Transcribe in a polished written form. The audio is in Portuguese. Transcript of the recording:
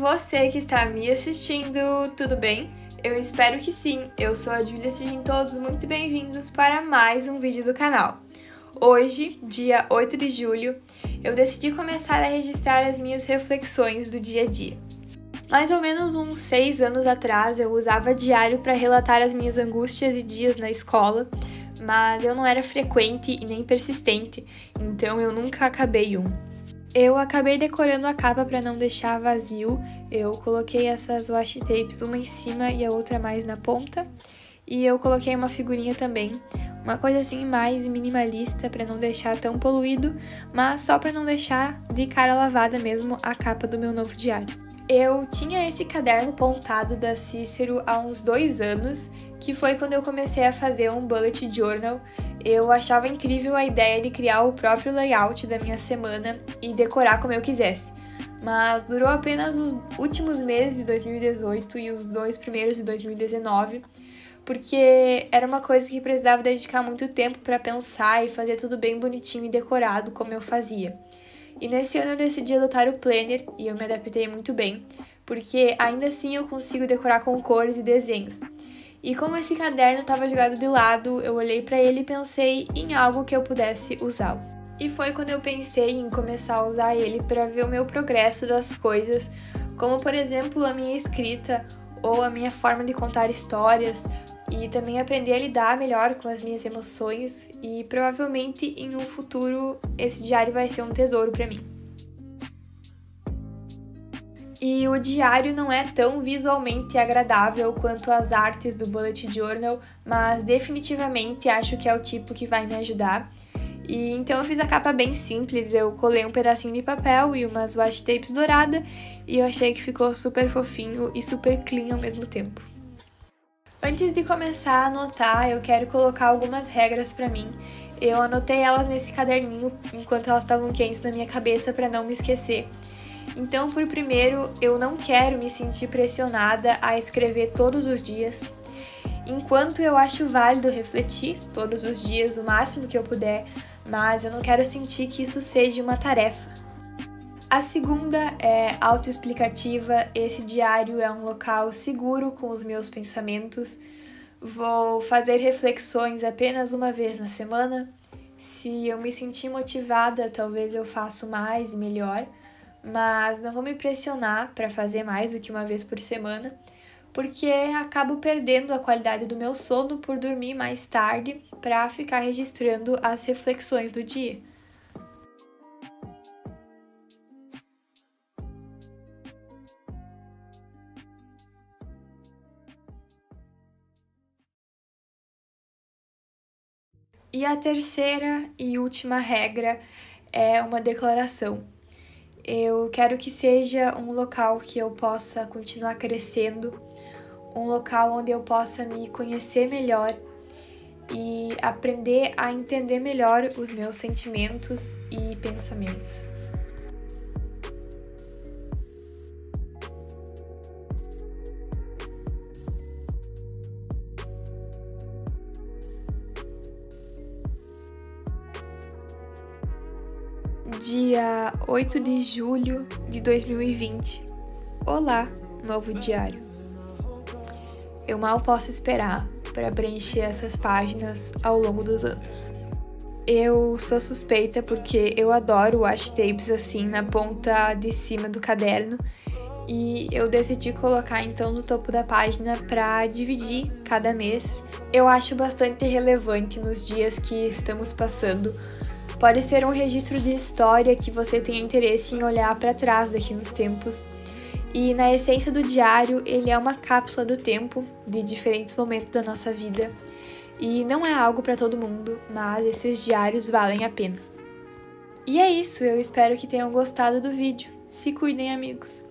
você que está me assistindo, tudo bem? Eu espero que sim, eu sou a Giulia, sejam todos muito bem-vindos para mais um vídeo do canal. Hoje, dia 8 de julho, eu decidi começar a registrar as minhas reflexões do dia a dia. Mais ou menos uns 6 anos atrás, eu usava diário para relatar as minhas angústias e dias na escola, mas eu não era frequente e nem persistente, então eu nunca acabei um. Eu acabei decorando a capa para não deixar vazio, eu coloquei essas washi tapes uma em cima e a outra mais na ponta, e eu coloquei uma figurinha também, uma coisa assim mais minimalista para não deixar tão poluído, mas só para não deixar de cara lavada mesmo a capa do meu novo diário. Eu tinha esse caderno pontado da Cícero há uns 2 anos, que foi quando eu comecei a fazer um bullet journal. Eu achava incrível a ideia de criar o próprio layout da minha semana e decorar como eu quisesse, mas durou apenas os últimos meses de 2018 e os 2 primeiros de 2019, porque era uma coisa que precisava dedicar muito tempo para pensar e fazer tudo bem bonitinho e decorado como eu fazia. E nesse ano eu decidi adotar o planner e eu me adaptei muito bem, porque ainda assim eu consigo decorar com cores e desenhos. E como esse caderno estava jogado de lado, eu olhei para ele e pensei em algo que eu pudesse usá-lo. E foi quando eu pensei em começar a usar ele para ver o meu progresso das coisas, como por exemplo a minha escrita ou a minha forma de contar histórias, e também aprender a lidar melhor com as minhas emoções, e provavelmente em um futuro esse diário vai ser um tesouro para mim. E o diário não é tão visualmente agradável quanto as artes do bullet journal, mas definitivamente acho que é o tipo que vai me ajudar. E então eu fiz a capa bem simples, eu colei um pedacinho de papel e umas washi tape dourada, e eu achei que ficou super fofinho e super clean ao mesmo tempo. Antes de começar a anotar, eu quero colocar algumas regras pra mim. Eu anotei elas nesse caderninho enquanto elas estavam quentes na minha cabeça pra não me esquecer. Então, por primeiro, eu não quero me sentir pressionada a escrever todos os dias. Enquanto eu acho válido refletir todos os dias o máximo que eu puder, mas eu não quero sentir que isso seja uma tarefa. A segunda é autoexplicativa, esse diário é um local seguro com os meus pensamentos. Vou fazer reflexões apenas uma vez na semana. Se eu me sentir motivada, talvez eu faça mais e melhor, mas não vou me pressionar para fazer mais do que uma vez por semana, porque acabo perdendo a qualidade do meu sono por dormir mais tarde para ficar registrando as reflexões do dia. E a terceira e última regra é uma declaração. Eu quero que seja um local que eu possa continuar crescendo, um local onde eu possa me conhecer melhor e aprender a entender melhor os meus sentimentos e pensamentos. Dia 8 de julho de 2020. Olá, novo diário. Eu mal posso esperar para preencher essas páginas ao longo dos anos. Eu sou suspeita porque eu adoro washi tapes assim na ponta de cima do caderno, e eu decidi colocar então no topo da página para dividir cada mês. Eu acho bastante relevante nos dias que estamos passando. Pode ser um registro de história que você tenha interesse em olhar para trás daqui uns tempos. E na essência do diário, ele é uma cápsula do tempo, de diferentes momentos da nossa vida. E não é algo para todo mundo, mas esses diários valem a pena. E é isso, eu espero que tenham gostado do vídeo. Se cuidem, amigos!